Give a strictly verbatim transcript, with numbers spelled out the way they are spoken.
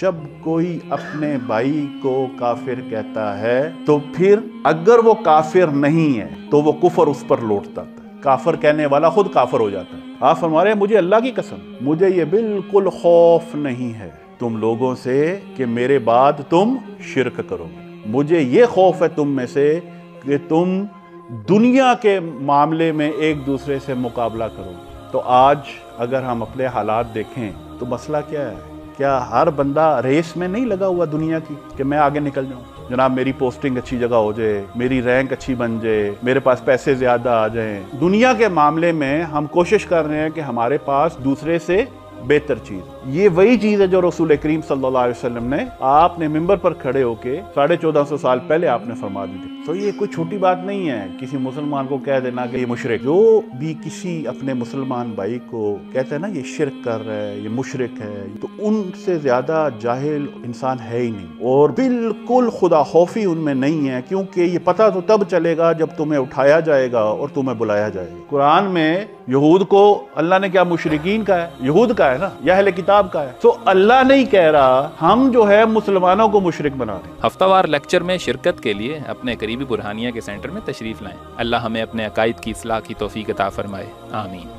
जब कोई अपने भाई को काफिर कहता है तो फिर अगर वो काफिर नहीं है तो वो कुफर उस पर लौटता था। काफिर कहने वाला खुद काफिर हो जाता है। आप फरमा रहे हैं मुझे अल्लाह की कसम, मुझे ये बिल्कुल खौफ नहीं है तुम लोगों से कि मेरे बाद तुम शिरक करोगे, मुझे ये खौफ है तुम में से कि तुम दुनिया के मामले में एक दूसरे से मुकाबला करोगे। तो आज अगर हम अपने हालात देखें तो मसला क्या है? क्या हर बंदा रेस में नहीं लगा हुआ दुनिया की कि मैं आगे निकल जाऊँ, जनाब मेरी पोस्टिंग अच्छी जगह हो जाए, मेरी रैंक अच्छी बन जाए, मेरे पास पैसे ज़्यादा आ जाएं। दुनिया के मामले में हम कोशिश कर रहे हैं कि हमारे पास दूसरे से बेहतर चीज़। ये वही चीज़ है जो रसूल करीम सल्लल्लाहु अलैहि वसल्लम ने आपने मिंबर पर खड़े होके साढ़े चौदह सौ साल पहले आपने फरमा दी थी। तो ये कोई छोटी बात नहीं है किसी मुसलमान को कह देना कि ये मुशरिक। जो भी किसी अपने मुसलमान भाई को कहता है ना ये शिरक कर रहा है, ये मुशरिक है, तो उनसे ज़्यादा जाहिल इंसान है ही नहीं और बिल्कुल खुदा खौफी उनमें नहीं है। क्योंकि ये पता तो तब चलेगा जब तुम्हें उठाया जाएगा और तुम्हें बुलाया जाएगा। कुरान में यहूद को अल्लाह ने क्या मुशरिकीन का है, यहूद का है ना, या अहले किताब का है। तो अल्लाह नहीं कह रहा हम जो है मुसलमानों को मुशरिक बना रहे। हफ्तावार लेक्चर में शिरकत के लिए अपने करीबी बुरहानिया के सेंटर में तशरीफ लाएं। अल्लाह हमें अपने अकायद की इस्लाह की तौफीक अता फरमाए। आमीन।